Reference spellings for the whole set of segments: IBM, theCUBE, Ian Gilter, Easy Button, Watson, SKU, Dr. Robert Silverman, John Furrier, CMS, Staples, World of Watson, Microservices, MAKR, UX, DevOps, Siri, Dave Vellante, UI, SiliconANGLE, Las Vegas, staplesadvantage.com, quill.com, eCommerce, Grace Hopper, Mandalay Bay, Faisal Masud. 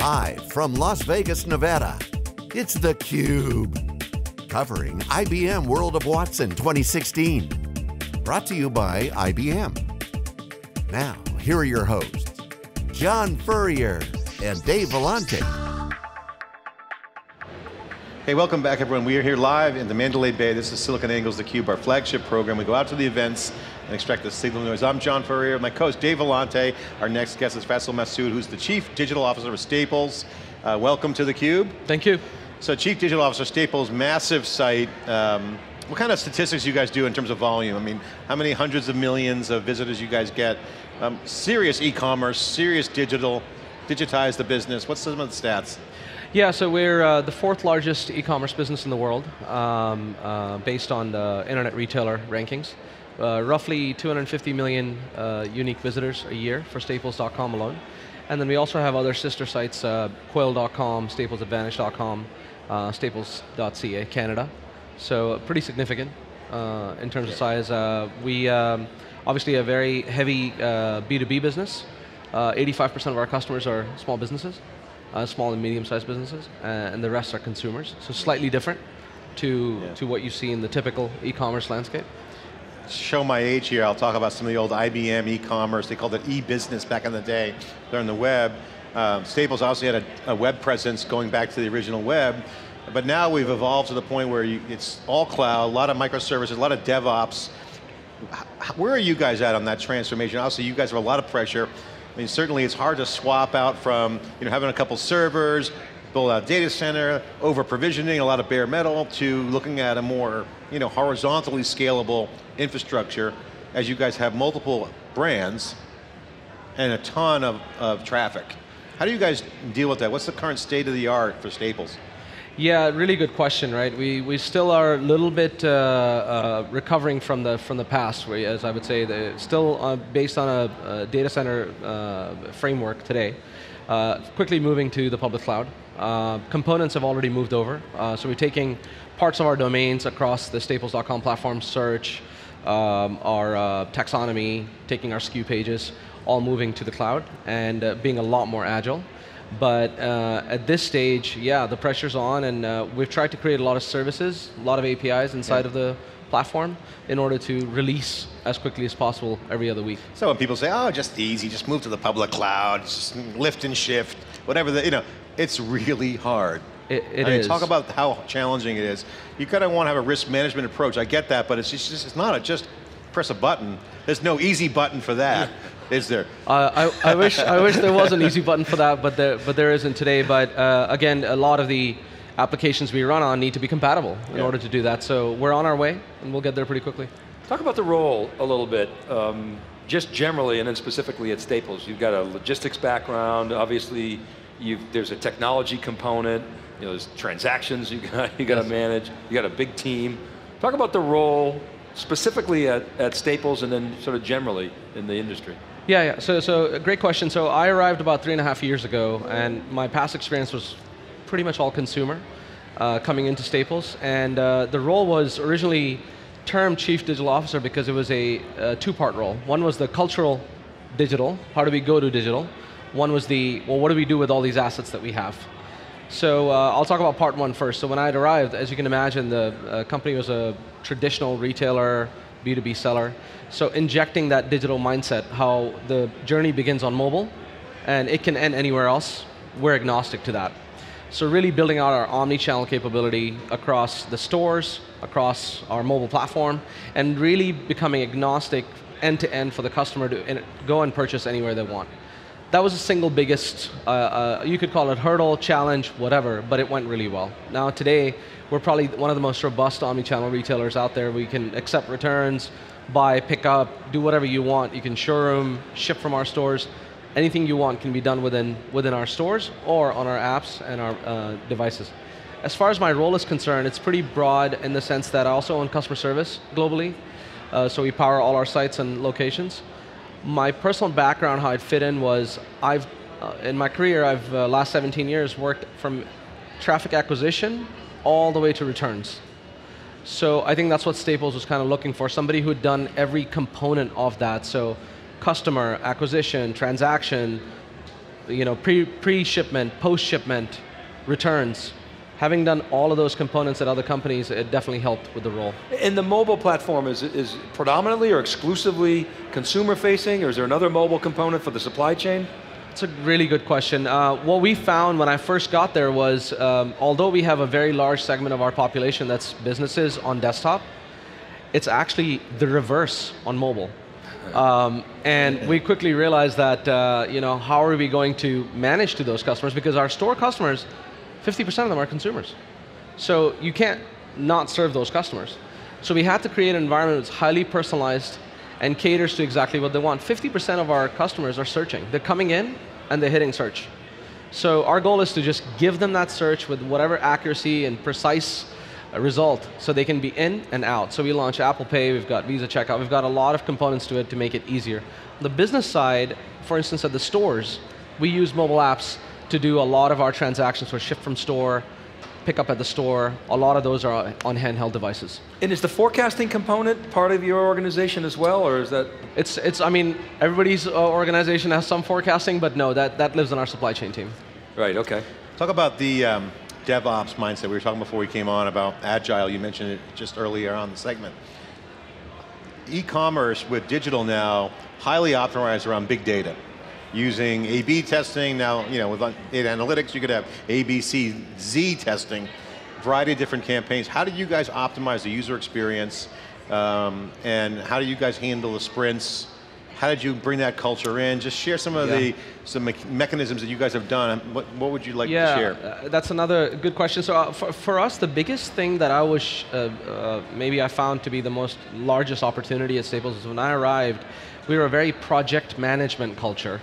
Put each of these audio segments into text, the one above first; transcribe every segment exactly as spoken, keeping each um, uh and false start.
Live from Las Vegas, Nevada, it's theCUBE. Covering I B M World of Watson twenty sixteen. Brought to you by I B M. Now, here are your hosts, John Furrier and Dave Vellante. Hey, welcome back everyone. We are here live in the Mandalay Bay. This is SiliconANGLE's theCUBE, our flagship program. We go out to the events and extract the signal noise. I'm John Furrier, my co-host Dave Vellante. Our next guest is Faisal Masud, who's the Chief Digital Officer of Staples. Uh, welcome to theCUBE. Thank you. So Chief Digital Officer, Staples, massive site. Um, what kind of statistics you guys do in terms of volume? I mean, how many hundreds of millions of visitors you guys get? Um, serious e-commerce, serious digital, digitize the business. What's some of the stats? Yeah, so we're uh, the fourth largest e-commerce business in the world, um, uh, based on the internet retailer rankings. Uh, roughly two hundred fifty million uh, unique visitors a year for staples dot com alone. And then we also have other sister sites, uh, quill dot com, staples advantage dot com, uh, staples dot C A, Canada. So uh, pretty significant uh, in terms of size. Uh, we um, obviously a very heavy uh, B two B business. eighty-five percent uh, of our customers are small businesses. Uh, small and medium-sized businesses, uh, and the rest are consumers. So slightly different to, yeah. to what you see in the typical e-commerce landscape. Show my age here, I'll talk about some of the old I B M e-commerce, they called it e-business back in the day, they're on the web. Uh, Staples obviously had a, a web presence going back to the original web, but now we've evolved to the point where you, it's all cloud, a lot of microservices, a lot of DevOps. Where are you guys at on that transformation? Obviously you guys have a lot of pressure. I mean, certainly it's hard to swap out from you know, having a couple servers, build out data center, over-provisioning, a lot of bare metal, to looking at a more you know, horizontally scalable infrastructure as you guys have multiple brands and a ton of, of traffic. How do you guys deal with that? What's the current state of the art for Staples? Yeah, really good question, right? We, we still are a little bit uh, uh, recovering from the, from the past, where, as I would say, they're still uh, based on a, a data center uh, framework today. Uh, quickly moving to the public cloud. Uh, components have already moved over, uh, so we're taking parts of our domains across the staples dot com platform, search, um, our uh, taxonomy, taking our S K U pages, all moving to the cloud and uh, being a lot more agile. But uh, at this stage, yeah, the pressure's on, and uh, we've tried to create a lot of services, a lot of A P Is inside yeah. of the platform in order to release as quickly as possible every other week. So when people say, oh, just easy, just move to the public cloud, just lift and shift, whatever, the, you know, it's really hard. It, it I mean, is. Talk about how challenging it is. You kind of want to have a risk management approach, I get that, but it's just, it's not a just press a button. There's no easy button for that. Is there? Uh, I, I wish I wish there was an easy button for that, but there, but there isn't today. But uh, again, a lot of the applications we run on need to be compatible in yeah. order to do that. So we're on our way, and we'll get there pretty quickly. Talk about the role a little bit, um, just generally, and then specifically at Staples. You've got a logistics background. Obviously, you've, there's a technology component. You know, there's transactions you got you got yes. to manage. You got a big team. Talk about the role specifically at, at Staples, and then sort of generally in the industry. Yeah, yeah. So, so great question. So I arrived about three and a half years ago, and my past experience was pretty much all consumer, uh, coming into Staples. And uh, the role was originally termed Chief Digital Officer because it was a, a two-part role. One was the cultural digital, how do we go to digital? One was the, well, what do we do with all these assets that we have? So uh, I'll talk about part one first. So when I had arrived, as you can imagine, the uh, company was a traditional retailer, B two B seller. So injecting that digital mindset, how the journey begins on mobile and it can end anywhere else, we're agnostic to that. So really building out our omni-channel capability across the stores, across our mobile platform, and really becoming agnostic end-to-end for the customer to go and purchase anywhere they want. That was the single biggest, uh, uh, you could call it hurdle, challenge, whatever, but it went really well. Now today, we're probably one of the most robust omni-channel retailers out there. We can accept returns, buy, pick up, do whatever you want. You can showroom, ship from our stores. Anything you want can be done within, within our stores or on our apps and our uh, devices. As far as my role is concerned, it's pretty broad in the sense that I also own customer service globally. Uh, so we power all our sites and locations. My personal background, how I'd fit in was, I've, uh, in my career, I've uh, last seventeen years worked from traffic acquisition all the way to returns. So I think that's what Staples was kind of looking for, somebody who'd done every component of that. So customer, acquisition, transaction, you know, pre, pre-shipment, post-shipment, returns. Having done all of those components at other companies, it definitely helped with the role. And the mobile platform is, is predominantly or exclusively consumer facing, or is there another mobile component for the supply chain? That's a really good question. Uh, what we found when I first got there was, um, although we have a very large segment of our population that's businesses on desktop, it's actually the reverse on mobile. Um, and we quickly realized that, uh, you know, how are we going to manage to those customers? Because our store customers, fifty percent of them are consumers. So you can't not serve those customers. So we had to create an environment that's highly personalized and caters to exactly what they want. fifty percent of our customers are searching. They're coming in and they're hitting search. So our goal is to just give them that search with whatever accuracy and precise result so they can be in and out. So we launched Apple Pay, we've got Visa Checkout, we've got a lot of components to it to make it easier. The business side, for instance, at the stores, we use mobile apps to do a lot of our transactions for ship from store, pick up at the store. A lot of those are on handheld devices. And is the forecasting component part of your organization as well, or is that? It's, it's I mean, everybody's organization has some forecasting, but no, that, that lives in our supply chain team. Right, okay. Talk about the um, DevOps mindset. We were talking before we came on about Agile. You mentioned it just earlier on the segment. E-commerce with digital now, highly optimized around big data. Using A B testing, now you know with data analytics, you could have A B C Z testing, variety of different campaigns. How do you guys optimize the user experience, um, and how do you guys handle the sprints? How did you bring that culture in? Just share some of yeah. the some me mechanisms that you guys have done. What, what would you like yeah, to share? Uh, that's another good question. So uh, for, for us, the biggest thing that I wish, uh, uh, maybe I found to be the most largest opportunity at Staples is when I arrived, we were a very project management culture.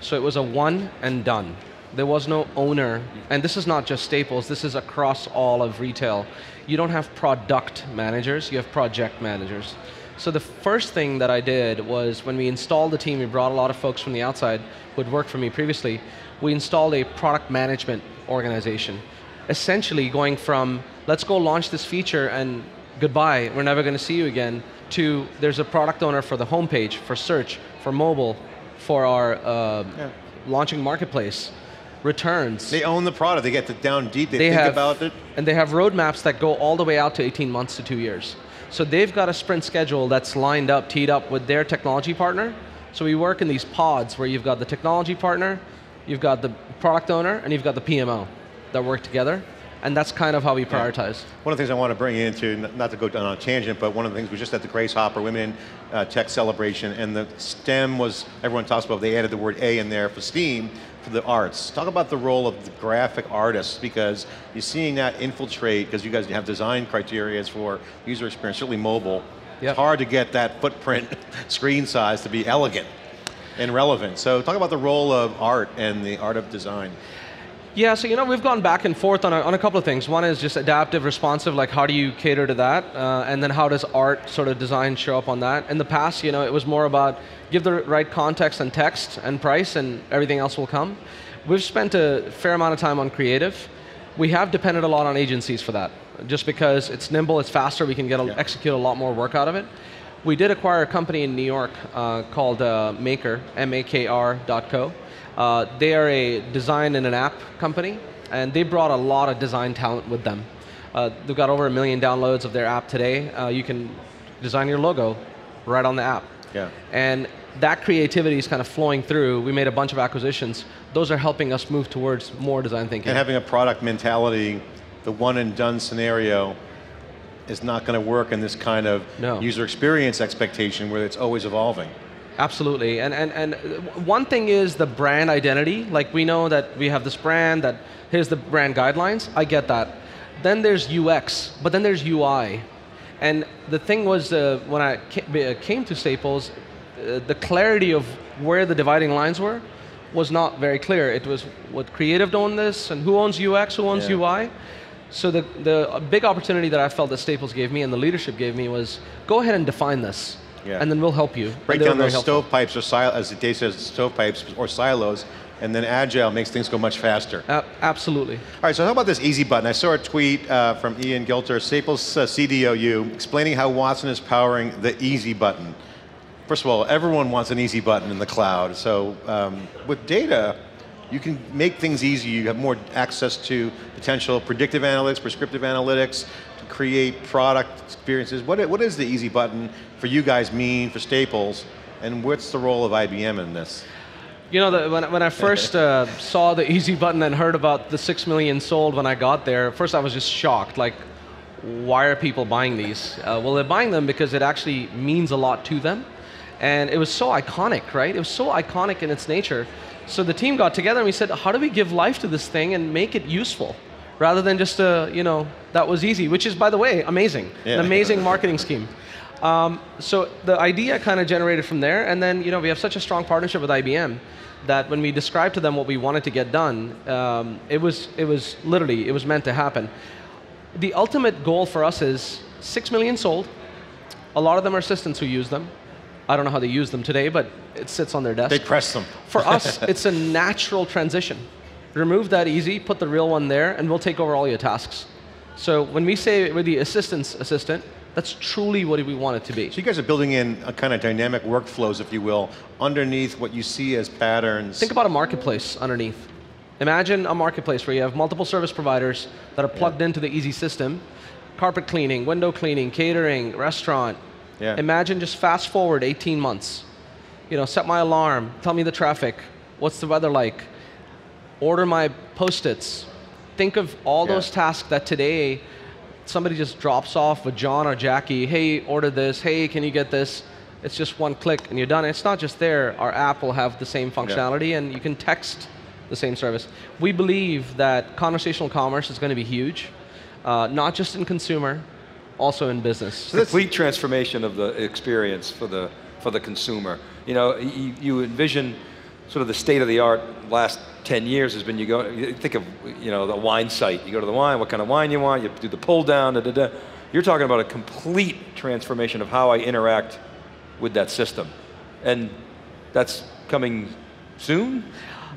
So it was a one and done. There was no owner, and this is not just Staples, this is across all of retail. You don't have product managers, you have project managers. So the first thing that I did was when we installed the team, we brought a lot of folks from the outside who had worked for me previously. We installed a product management organization. Essentially going from, let's go launch this feature and goodbye, we're never going to see you again, to there's a product owner for the homepage, for search, for mobile, for our uh, yeah. launching marketplace, returns. They own the product, they get it down deep, they, they think have, about it. And they have roadmaps that go all the way out to eighteen months to two years. So they've got a sprint schedule that's lined up, teed up with their technology partner. So we work in these pods where you've got the technology partner, you've got the product owner, and you've got the P M O that work together. And that's kind of how we prioritize. Yeah. One of the things I want to bring into, not to go down on a tangent, but one of the things was just at the Grace Hopper Women in uh, Tech Celebration, and the STEM was, everyone talks about, they added the word A in there for STEAM, for the arts. Talk about the role of the graphic artists, because you're seeing that infiltrate, because you guys have design criteria for user experience, certainly mobile. Yep. It's hard to get that footprint screen size to be elegant and relevant. So talk about the role of art and the art of design. Yeah, so you know, we've gone back and forth on a, on a couple of things. One is just adaptive, responsive, like how do you cater to that? Uh, and then how does art sort of design show up on that? In the past, you know, it was more about give the right context and text and price and everything else will come. We've spent a fair amount of time on creative. We have depended a lot on agencies for that, just because it's nimble, it's faster, we can get a, yeah. execute a lot more work out of it. We did acquire a company in New York uh, called uh, M A K R, M A K R dot co. Uh, they are a design and an app company, and they brought a lot of design talent with them. Uh, they've got over a million downloads of their app today. Uh, you can design your logo right on the app. Yeah. And that creativity is kind of flowing through. We made a bunch of acquisitions. Those are helping us move towards more design thinking. And having a product mentality, the one and done scenario, is not going to work in this kind of no. user experience expectation where it's always evolving. Absolutely, and, and, and one thing is the brand identity. Like we know that we have this brand, that here's the brand guidelines, I get that. Then there's U X, but then there's U I. And the thing was, uh, when I came to Staples, uh, the clarity of where the dividing lines were was not very clear. It was what creative owned this, and who owns U X, who owns yeah. U I. So the, the big opportunity that I felt that Staples gave me and the leadership gave me was, go ahead and define this. Yeah. And then we'll help you. Break down those stovepipes, or silos, as Dave says, stovepipes or silos, and then Agile makes things go much faster. Uh, absolutely. All right, so how about this easy button? I saw a tweet uh, from Ian Gilter, Staples uh, C D O U, explaining how Watson is powering the easy button. First of all, everyone wants an easy button in the cloud, so um, with data, You can make things easy. You have more access to potential predictive analytics, prescriptive analytics, to create product experiences. What, what is the easy button for you guys mean for Staples, and what's the role of I B M in this? You know, the, when, when I first uh, saw the easy button and heard about the six million sold when I got there, first I was just shocked. Like, why are people buying these? Uh, well, they're buying them because it actually means a lot to them. And it was so iconic, right? It was so iconic in its nature. So the team got together and we said, how do we give life to this thing and make it useful? Rather than just, a, you know, that was easy, which is, by the way, amazing. Yeah. An amazing marketing scheme. Um, so the idea kind of generated from there, and then you know, we have such a strong partnership with I B M that when we described to them what we wanted to get done, um, it was, it was literally, it was meant to happen. The ultimate goal for us is six million sold. A lot of them are assistants who use them. I don't know how they use them today, but it sits on their desk. They press them. For us, it's a natural transition. Remove that easy, put the real one there, and we'll take over all your tasks. So when we say we're the assistant's assistant, that's truly what we want it to be. So you guys are building in a kind of dynamic workflows, if you will, underneath what you see as patterns. Think about a marketplace underneath. Imagine a marketplace where you have multiple service providers that are plugged yeah. into the easy system. Carpet cleaning, window cleaning, catering, restaurant. Yeah. Imagine just fast forward eighteen months. You know, set my alarm, tell me the traffic, what's the weather like, order my Post-its. Think of all yeah. those tasks that today somebody just drops off with John or Jackie, hey, order this, hey, can you get this? It's just one click and you're done. It's not just there. Our app will have the same functionality yeah. and you can text the same service. We believe that conversational commerce is going to be huge, uh, not just in consumer, also in business. So that's complete transformation of the experience for the, for the consumer. You know, you, you envision sort of the state of the art last ten years has been you go, you think of you know, the wine site. You go to the wine, what kind of wine you want, you do the pull down, da, da, da. You're talking about a complete transformation of how I interact with that system. And that's coming soon?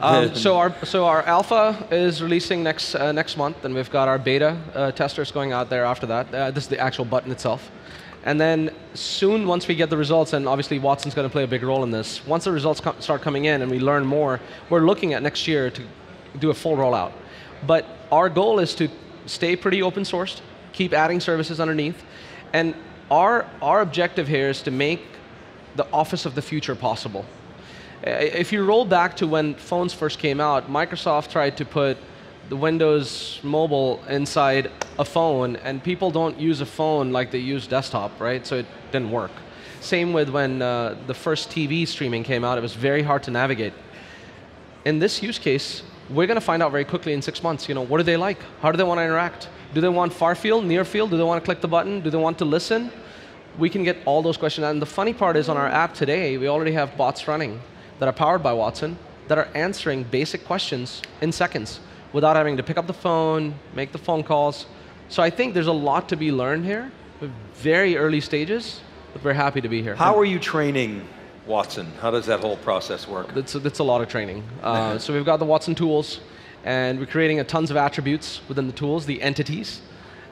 Um, so, our, so our alpha is releasing next, uh, next month, and we've got our beta uh, testers going out there after that. Uh, this is the actual button itself. And then soon, once we get the results, and obviously Watson's going to play a big role in this, once the results co start coming in and we learn more, we're looking at next year to do a full rollout. But our goal is to stay pretty open sourced, keep adding services underneath, and our, our objective here is to make the office of the future possible. If you roll back to when phones first came out, Microsoft tried to put the Windows mobile inside a phone, and people don't use a phone like they use desktop, right? So it didn't work. Same with when uh, the first T V streaming came out, it was very hard to navigate. In this use case, we're going to find out very quickly in six months, you know, what do they like? How do they want to interact? Do they want far field, near field? Do they want to click the button? Do they want to listen? We can get all those questions. And the funny part is on our app today, we already have bots running that are powered by Watson that are answering basic questions in seconds, without having to pick up the phone, make the phone calls. So I think there's a lot to be learned here. We're very early stages, but we're happy to be here. How are you training Watson? How does that whole process work? That's a, that's a lot of training. Uh, so we've got the Watson tools, and we're creating a tons of attributes within the tools, the entities.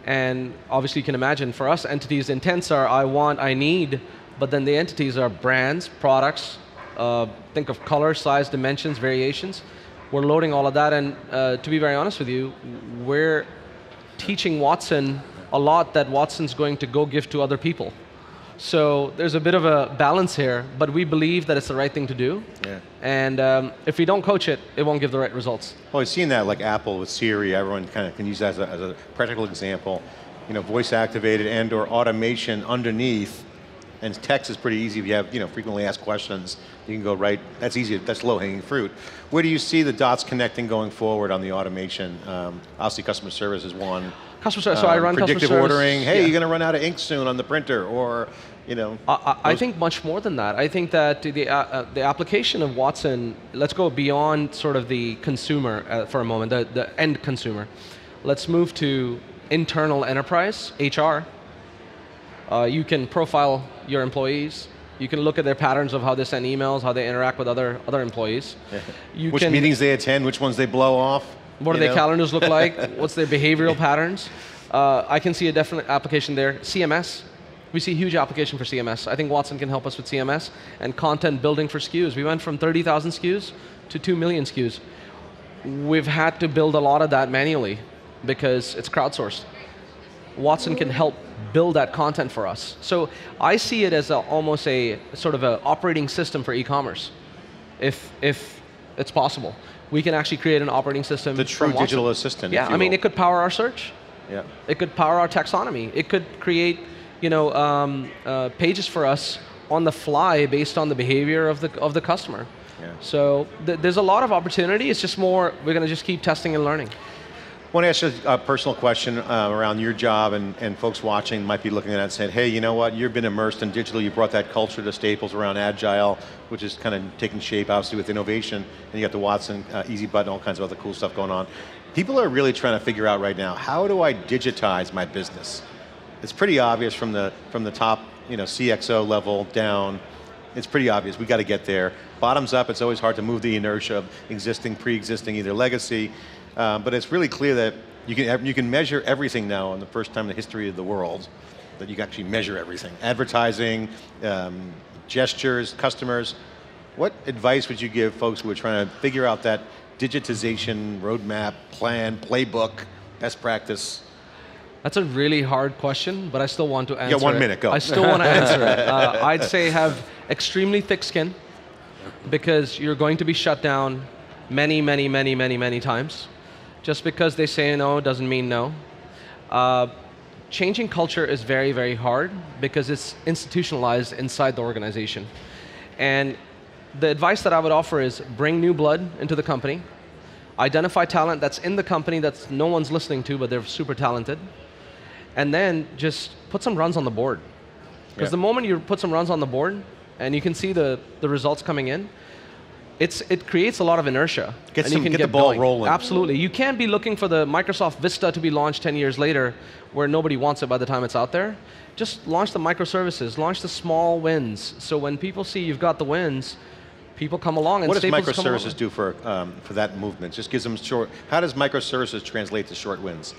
And obviously you can imagine for us, entities intents are I want, I need, but then the entities are brands, products, uh, think of color, size, dimensions, variations. We're loading all of that, and uh, to be very honest with you, we're teaching Watson a lot that Watson's going to go give to other people. So there's a bit of a balance here, but we believe that it's the right thing to do. Yeah. And um, if we don't coach it, it won't give the right results. Well, I've seen that, like Apple with Siri, everyone kind of can use that as a, as a practical example. You know, voice activated and or automation underneath, and text is pretty easy if you have, you know, frequently asked questions. You can go right, that's easy, that's low-hanging fruit. Where do you see the dots connecting going forward on the automation? Um, obviously, customer service is one. Customer service, um, so I run customer service. Predictive ordering, hey, yeah. you're going to run out of ink soon on the printer, or, you know. I, I, I think much more than that. I think that the, uh, the application of Watson, let's go beyond sort of the consumer uh, for a moment, the, the end consumer. Let's move to internal enterprise, H R. Uh, you can profile your employees. You can look at their patterns of how they send emails, how they interact with other, other employees. You which can, meetings they attend, which ones they blow off. What do know? their calendars look like? What's their behavioral patterns? Uh, I can see a definite application there. C M S, we see huge application for C M S. I think Watson can help us with C M S and content building for S K Us. We went from thirty thousand S K Us to two million S K Us. we've had to build a lot of that manually because it's crowdsourced. Watson can help build that content for us. So I see it as a, almost a sort of an operating system for e-commerce, if, if it's possible. We can actually create an operating system. The true digital assistant. Yeah, I mean, it could power our search. Yeah. It could power our taxonomy. It could create, you know, um, uh, pages for us on the fly based on the behavior of the of the customer. Yeah. So th there's a lot of opportunity. It's just more we're going to just keep testing and learning. I want to ask you a personal question uh, around your job, and, and folks watching might be looking at it and saying, hey, you know what, you've been immersed in digital, you brought that culture to Staples around Agile, which is kind of taking shape, obviously, with innovation, and you got the Watson, uh, Easy Button, all kinds of other cool stuff going on. People are really trying to figure out right now, how do I digitize my business? It's pretty obvious from the, from the top, you know, C X O level down. It's pretty obvious, we got to get there. Bottoms up, it's always hard to move the inertia of existing, pre-existing, either legacy. Um, but it's really clear that you can, you can measure everything now on the first time in the history of the world that you can actually measure everything. Advertising, um, gestures, customers. What advice would you give folks who are trying to figure out that digitization roadmap, plan, playbook, best practice? That's a really hard question, but I still want to answer it. Yeah, one minute, go. I still want to answer it. Uh, I'd say have extremely thick skin because you're going to be shut down many, many, many, many, many times. Just because they say no doesn't mean no. Uh, changing culture is very, very hard because it's institutionalized inside the organization. And the advice that I would offer is bring new blood into the company, identify talent that's in the company that no one's listening to but they're super talented, and then just put some runs on the board. Because yeah. the moment you put some runs on the board and you can see the, the results coming in, It's, it creates a lot of inertia. Get, some, you can get, get the ball going. rolling. Absolutely. You can't be looking for the Microsoft Vista to be launched ten years later where nobody wants it by the time it's out there. Just launch the microservices, launch the small wins. So when people see you've got the wins, people come along and What Staples does microservices do for, um, for that movement? Just gives them short, how does microservices translate to short wins?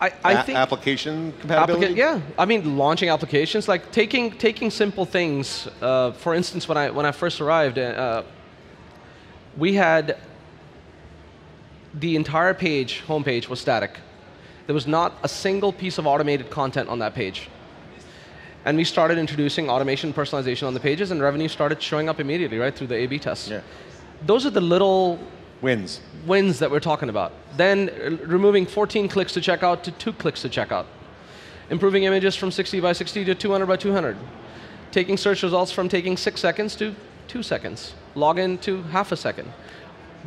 I, I think application compatibility? Applica yeah, I mean launching applications, like taking, taking simple things. Uh, for instance, when I, when I first arrived, uh, we had the entire page, homepage was static. There was not a single piece of automated content on that page. And we started introducing automation personalization on the pages and revenue started showing up immediately, right, through the A B tests. Yeah. Those are the little wins. Wins that we're talking about. Then uh, removing fourteen clicks to checkout to two clicks to checkout. Improving images from sixty by sixty to two hundred by two hundred. Taking search results from taking six seconds to two seconds. Login to half a second.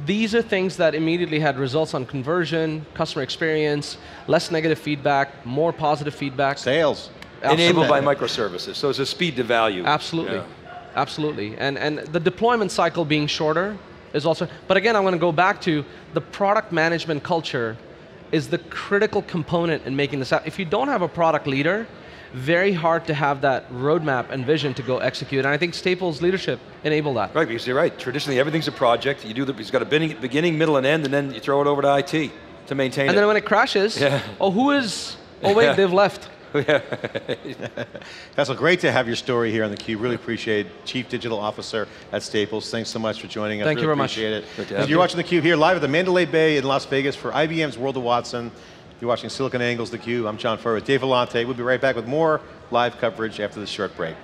These are things that immediately had results on conversion, customer experience, less negative feedback, more positive feedback. Sales. Absolutely. Enabled by microservices, so it's a speed to value. Absolutely, yeah. absolutely. And, and the deployment cycle being shorter is also, but again, I'm going to go back to the product management culture is the critical component in making this happen. If you don't have a product leader, very hard to have that roadmap and vision to go execute, and I think Staples' leadership enabled that. Right, because you're right, traditionally everything's a project, you do the, it's got a beginning, middle, and end, and then you throw it over to I T to maintain it. And then when it crashes, yeah. oh, who is, oh wait, yeah. they've left. Faisal, great to have your story here on theCUBE. Really appreciate it. Chief Digital Officer at Staples. Thanks so much for joining us. Thank really you very appreciate much. Appreciate it. You're watching theCUBE here live at the Mandalay Bay in Las Vegas for I B M's World of Watson. You're watching SiliconANGLE's theCUBE. I'm John Furrier with Dave Vellante. We'll be right back with more live coverage after this short break.